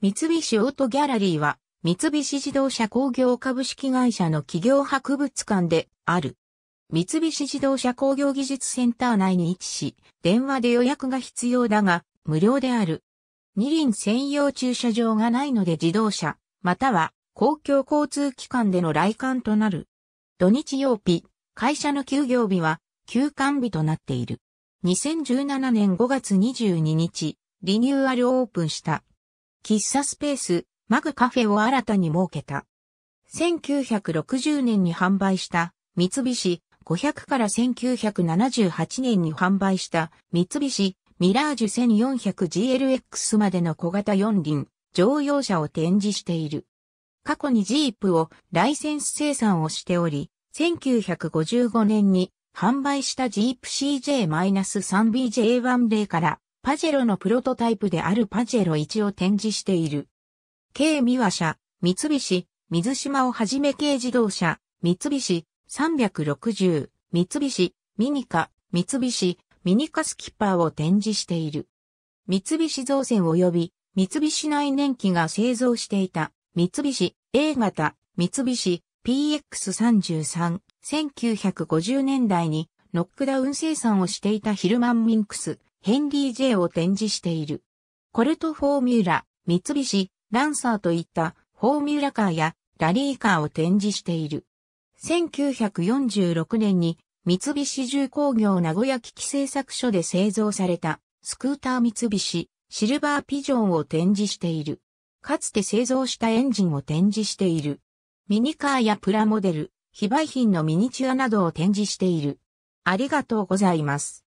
三菱オートギャラリーは、三菱自動車工業株式会社の企業博物館である。三菱自動車工業技術センター内に位置し、電話で予約が必要だが、無料である。二輪専用駐車場がないので自動車、または公共交通機関での来館となる。土日曜日、会社の休業日は休館日となっている。2017年5月22日、リニューアルオープンした。喫茶スペース、マグカフェを新たに設けた。1960年に販売した三菱500から1978年に販売した三菱ミラージュ 1400GLX までの小型4輪乗用車を展示している。過去にジープをライセンス生産をしており、1955年に販売したジープ CJ-3BJ10 からパジェロのプロトタイプであるパジェロ1を展示している。軽三輪車、三菱、水島をはじめ軽自動車、三菱、360、三菱、ミニカ、三菱、ミニカスキッパーを展示している。三菱造船及び三菱内燃機が製造していた三菱 A 型、三菱 PX33、1950年代にノックダウン生産をしていたヒルマンミンクス、ヘンリー J を展示している。コルトフォーミュラ、三菱、ランサーといったフォーミュラカーやラリーカーを展示している。1946年に三菱重工業名古屋機器製作所で製造されたスクーター三菱シルバーピジョンを展示している。かつて製造したエンジンを展示している。ミニカーやプラモデル、非売品のミニチュアなどを展示している。ありがとうございます。